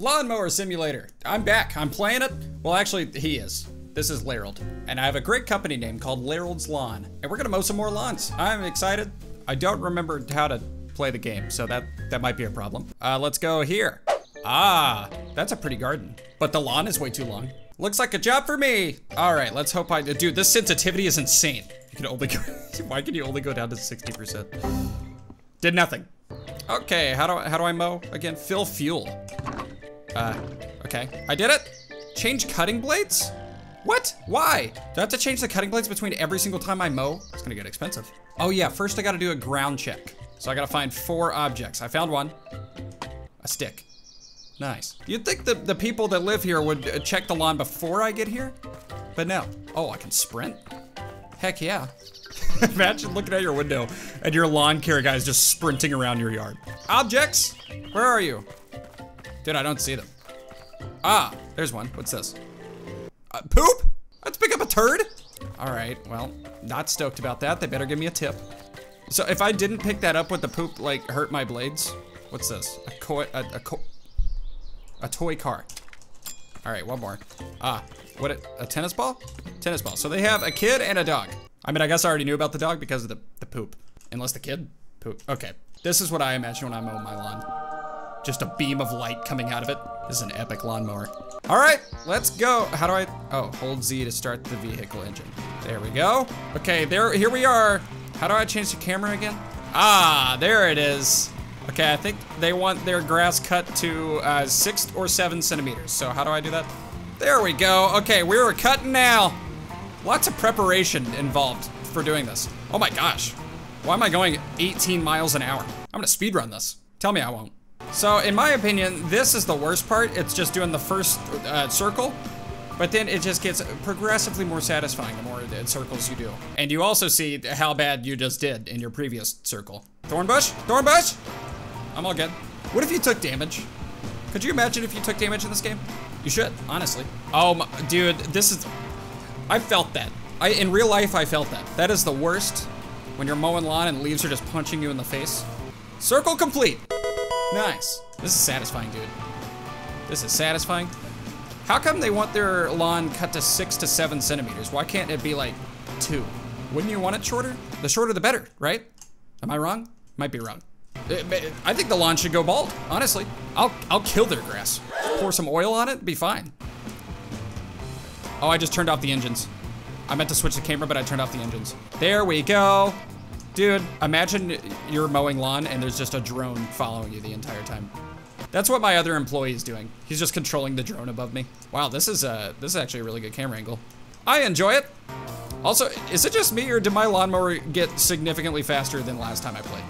Lawn Mower Simulator. I'm back. I'm playing it. Well, actually, he is. This is Lerald, and I have a great company name called Lerald's Lawn, and we're gonna mow some more lawns. I'm excited. I don't remember how to play the game, so that might be a problem. Let's go here. Ah, that's a pretty garden, but the lawn is way too long. Looks like a job for me. All right, let's hope dude, this sensitivity is insane. You can only go, why can you only go down to 60%? Did nothing. Okay, how do I mow again? Fill fuel. Okay, I did it. Change cutting blades? What? Why? Do I have to change the cutting blades between every single time I mow? It's gonna get expensive. Oh yeah, first I gotta do a ground check. So I gotta find 4 objects. I found one, a stick. Nice. You'd think the people that live here would check the lawn before I get here, but no. Oh, I can sprint? Heck yeah. Imagine looking out your window and your lawn care guy is just sprinting around your yard. Objects, where are you? Dude, I don't see them. Ah, there's one, what's this? Poop? Let's pick up a turd? All right, well, not stoked about that. They better give me a tip. So if I didn't pick that up, would the poop like hurt my blades? What's this? A toy car. All right, one more. Ah, what, a tennis ball? Tennis ball. So they have a kid and a dog. I mean, I guess I already knew about the dog because of the poop. Unless the kid poop. Okay, this is what I imagine when I mow my lawn. Just a beam of light coming out of it. This is an epic lawnmower. All right, let's go. How do I, oh, hold Z to start the vehicle engine. There we go. Okay, here we are. How do I change the camera again? Ah, there it is. Okay, I think they want their grass cut to 6 or 7 centimeters. So how do I do that? There we go. Okay, we were cutting now. Lots of preparation involved for doing this. Oh my gosh. Why am I going 18 miles an hour? I'm gonna speed run this. Tell me I won't. So in my opinion, this is the worst part. It's just doing the first circle, but then it just gets progressively more satisfying the more circles you do. And you also see how bad you just did in your previous circle. Thornbush, Thornbush! I'm all good. What if you took damage? Could you imagine if you took damage in this game? You should, honestly. Oh, my, dude, this is, I felt that. In real life, I felt that. That is the worst, when you're mowing lawn and leaves are just punching you in the face. Circle complete. Nice. This is satisfying, dude. This is satisfying. How come they want their lawn cut to 6 to 7 centimeters? Why can't it be like 2? Wouldn't you want it shorter? The shorter the better, right? Am I wrong? Might be wrong. I think the lawn should go bald, honestly. I'll kill their grass. Pour some oil on it, be fine. Oh, I just turned off the engines. I meant to switch the camera, but I turned off the engines. There we go. Dude, imagine you're mowing lawn and there's just a drone following you the entire time. That's what my other employee is doing. He's just controlling the drone above me. Wow, this is actually a really good camera angle. I enjoy it. Also, is it just me or did my lawnmower get significantly faster than last time I played?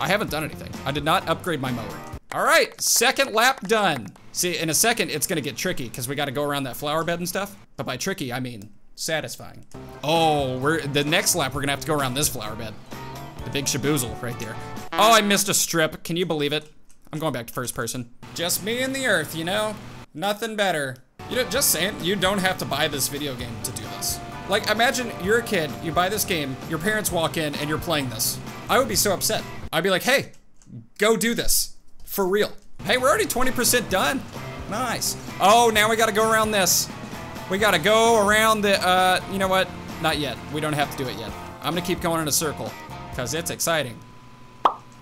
I haven't done anything. I did not upgrade my mower. All right, second lap done. See, in a second, it's gonna get tricky because we gotta go around that flower bed and stuff. But by tricky, I mean satisfying. Oh, the next lap, we're gonna have to go around this flower bed. The big shaboozle right there. Oh, I missed a strip. Can you believe it? I'm going back to first person. Just me and the earth, you know? Nothing better. You know, just saying, you don't have to buy this video game to do this. Like, imagine you're a kid, you buy this game, your parents walk in and you're playing this. I would be so upset. I'd be like, hey, go do this, for real. Hey, we're already 20% done. Nice. Oh, now we gotta go around this. We gotta go around the, you know what? Not yet, we don't have to do it yet. I'm gonna keep going in a circle, cause it's exciting.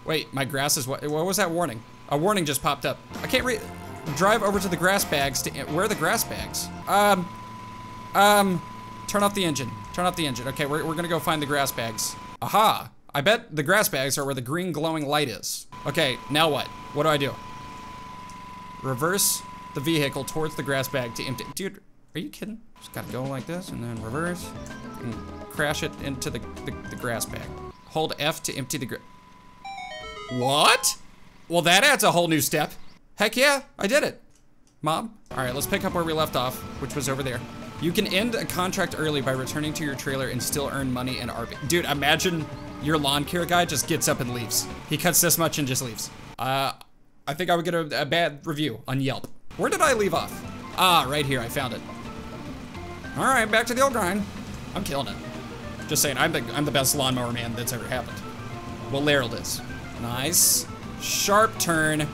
Wait, my grass is, what was that warning? A warning just popped up. I can't read, drive over to the grass bags to, where are the grass bags? Turn off the engine, turn off the engine. Okay, we're gonna go find the grass bags. Aha, I bet the grass bags are where the green glowing light is. Okay, now what? What do I do? Reverse the vehicle towards the grass bag to empty, dude. Are you kidding? Just gotta go like this and then reverse and crash it into the grass bag. Hold F to empty the What? Well, that adds a whole new step. Heck yeah, I did it, Mom. All right, let's pick up where we left off, which was over there. You can end a contract early by returning to your trailer and still earn money and RV. Dude, imagine your lawn care guy just gets up and leaves. He cuts this much and just leaves. I think I would get a bad review on Yelp. Where did I leave off? Ah, right here, I found it. All right, back to the old grind. I'm killing it. Just saying, I'm the best lawnmower man that's ever happened. Well, Lerald is. Nice. Sharp turn.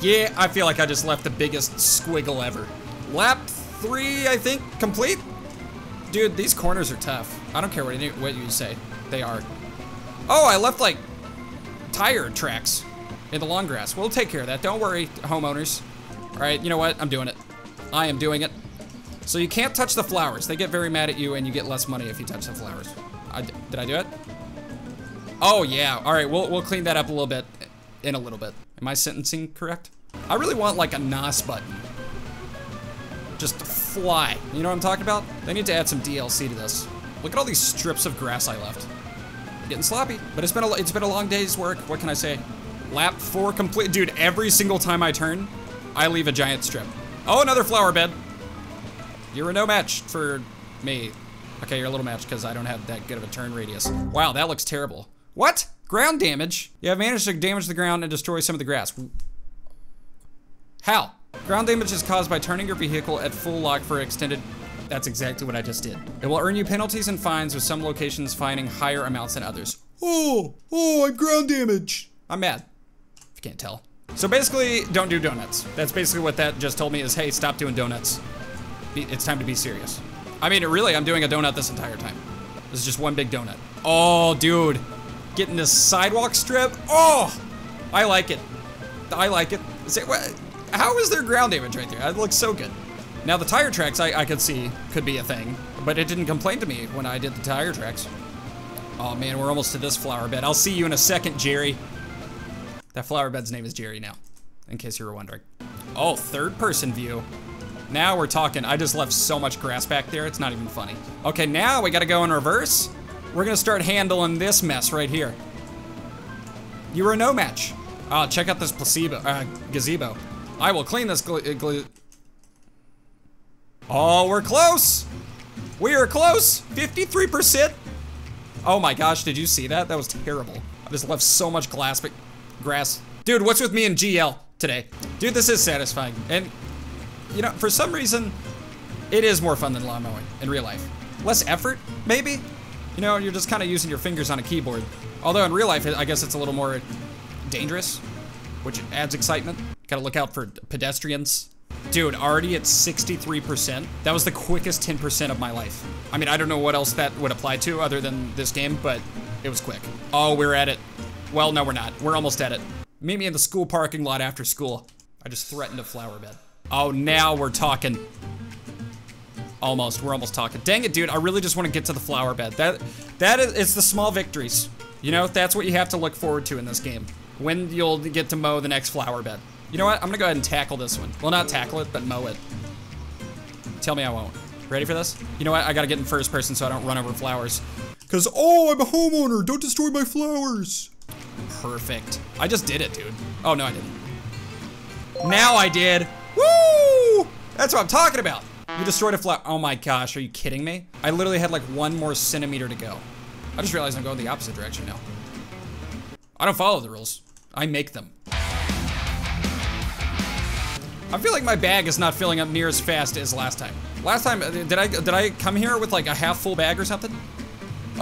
Yeah, I feel like I just left the biggest squiggle ever. Lap 3, I think, complete? Dude, these corners are tough. I don't care what you say. They are. Oh, I left, like, tire tracks in the long grass. We'll take care of that. Don't worry, homeowners. All right, you know what? I'm doing it. I am doing it. So you can't touch the flowers. They get very mad at you, and you get less money if you touch the flowers. Did I do it? Oh, yeah. All right, we'll clean that up a little bit in a little bit. Am I sentencing correct? I really want, like, a NOS button. Just to fly. You know what I'm talking about? They need to add some DLC to this. Look at all these strips of grass I left. Getting sloppy, but it's been a long day's work. What can I say? Lap 4 complete. Dude, every single time I turn, I leave a giant strip. Oh, another flower bed. You're a no match for me. Okay, you're a little match because I don't have that good of a turn radius. Wow, that looks terrible. What? Ground damage? You have managed to damage the ground and destroy some of the grass. How? Ground damage is caused by turning your vehicle at full lock for extended... That's exactly what I just did. It will earn you penalties and fines, with some locations fining higher amounts than others. Oh, I'm ground damage. I'm mad, if you can't tell. So basically, don't do donuts. That's basically what that just told me is, hey, stop doing donuts. It's time to be serious. I mean, really, I'm doing a donut this entire time. This is just one big donut. Oh, dude. Getting this sidewalk strip. Oh, I like it. I like it. Is it what? How is there ground damage right there? That looks so good. Now the tire tracks I could see could be a thing, but it didn't complain to me when I did the tire tracks. Oh man, we're almost to this flower bed. I'll see you in a second, Jerry. That flower bed's name is Jerry now, in case you were wondering. Oh, third person view. Now we're talking. I just left so much grass back there, it's not even funny. Okay, now we gotta go in reverse. We're gonna start handling this mess right here. You were a no match. Oh, check out this gazebo. I will clean this glue. Oh, we're close. We are close. 53%. Oh my gosh, did you see that? That was terrible. I just left so much grass. Dude, what's with me and GL today? Dude, this is satisfying. And, you know, for some reason, it is more fun than lawn mowing in real life. Less effort, maybe? You know, you're just kind of using your fingers on a keyboard. Although in real life, I guess it's a little more dangerous, which adds excitement. Gotta look out for pedestrians. Dude, already at 63%. That was the quickest 10% of my life. I mean, I don't know what else that would apply to other than this game, but it was quick. Oh, we're at it. Well, no, we're not. We're almost at it. Meet me in the school parking lot after school. I just threatened a flower bed. Oh, now we're talking. Almost, we're almost talking. Dang it, dude, I really just want to get to the flower bed. That is, it's the small victories. You know, that's what you have to look forward to in this game. When you'll get to mow the next flower bed. You know what? I'm gonna go ahead and tackle this one. Well, not tackle it, but mow it. Tell me I won't. Ready for this? You know what? I gotta get in first person so I don't run over flowers. Cause, oh, I'm a homeowner. Don't destroy my flowers. Perfect. I just did it, dude. Oh, no, I didn't. Now I did. Woo! That's what I'm talking about. You destroyed a flower. Oh my gosh, are you kidding me? I literally had like one more centimeter to go. I just realized I'm going the opposite direction now. I don't follow the rules. I make them. I feel like my bag is not filling up near as fast as last time. Last time, did I come here with like a half full bag or something?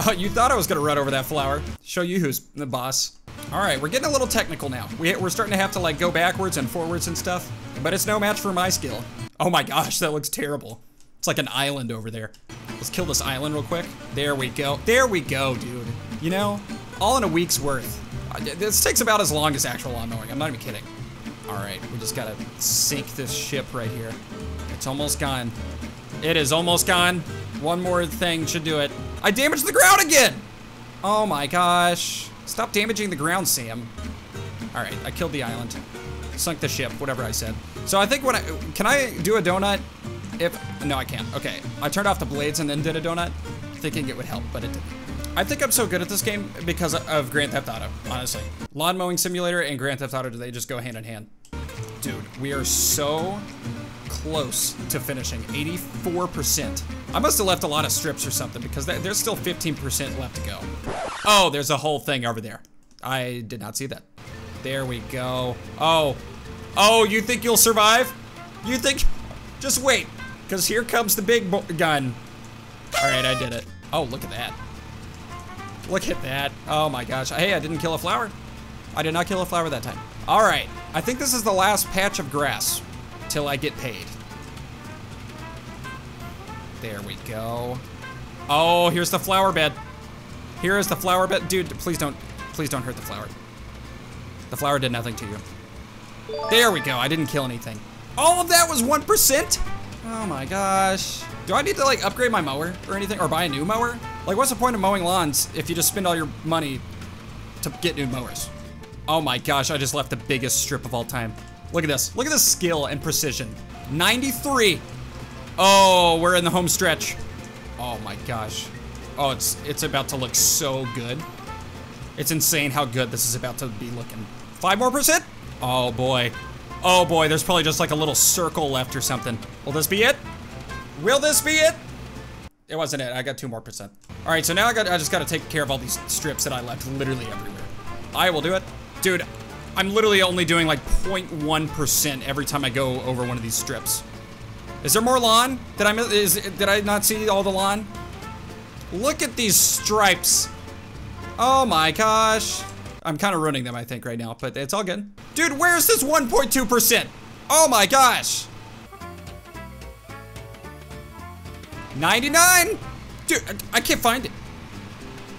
Oh, you thought I was gonna run over that flower. Show you who's the boss. All right, we're getting a little technical now. We're starting to have to like go backwards and forwards and stuff, but it's no match for my skill. Oh my gosh, that looks terrible. It's like an island over there. Let's kill this island real quick. There we go. There we go, dude. You know, all in a week's worth. This takes about as long as actual lawn mowing. I'm not even kidding. All right, we just gotta sink this ship right here. It's almost gone. It is almost gone. One more thing should do it. I damaged the ground again! Oh my gosh. Stop damaging the ground, Sam. All right, I killed the island. Sunk the ship, whatever I said. So I think when can I do a donut? No, I can't, okay. I turned off the blades and then did a donut, thinking it would help, but it didn't. I think I'm so good at this game because of Grand Theft Auto, honestly. Lawn Mowing Simulator and Grand Theft Auto, they just go hand in hand. Dude, we are so close to finishing, 84%. I must have left a lot of strips or something because there's still 15% left to go. Oh, there's a whole thing over there. I did not see that. There we go. Oh, you think you'll survive? You think, just wait, because here comes the big gun. All right, I did it. Oh, look at that. Look at that. Oh my gosh. Hey, I didn't kill a flower. I did not kill a flower that time. All right. I think this is the last patch of grass till I get paid. There we go. Oh, here's the flower bed. Here is the flower bed. Dude, please don't hurt the flower. The flower did nothing to you. There we go, I didn't kill anything. All of that was 1%? Oh my gosh. Do I need to like upgrade my mower or anything, or buy a new mower? Like what's the point of mowing lawns if you just spend all your money to get new mowers? Oh my gosh, I just left the biggest strip of all time. Look at this skill and precision. 93. Oh, we're in the home stretch. Oh my gosh. Oh, it's about to look so good. It's insane how good this is about to be looking. 5 more percent? Oh boy. Oh boy, there's probably just like a little circle left or something. Will this be it? Will this be it? It wasn't it, I got 2 more percent. All right, so now I just gotta take care of all these strips that I left literally everywhere. I will do it. Dude, I'm literally only doing like 0.1% every time I go over one of these strips. Is there more lawn? Did I not see all the lawn? Look at these stripes. Oh my gosh. I'm kind of ruining them, I think, right now, but it's all good. Dude, where's this 1.2%? Oh my gosh. 99? Dude, I can't find it.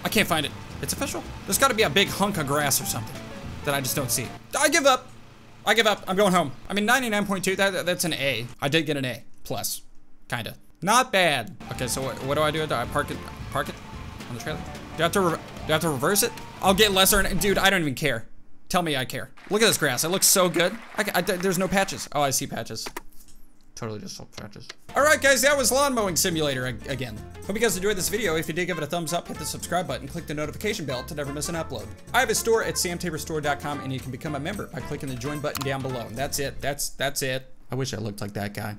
I can't find it. It's official. There's gotta be a big hunk of grass or something that I just don't see. I give up. I give up. I'm going home. I mean, 99.2, that's an A. I did get an A, plus, kinda. Not bad. Okay, so what do I do? Do I park it on the trailer? Do I have to reverse it? I'll get lesser, dude, I don't even care. Tell me I care. Look at this grass, it looks so good. There's no patches. Oh, I see patches. Totally just saw patches. All right, guys, that was Lawn Mowing Simulator again. Hope you guys enjoyed this video. If you did, give it a thumbs up, hit the subscribe button, click the notification bell to never miss an upload. I have a store at samtaborstore.com, and you can become a member by clicking the join button down below. And that's it. That's it. I wish I looked like that guy.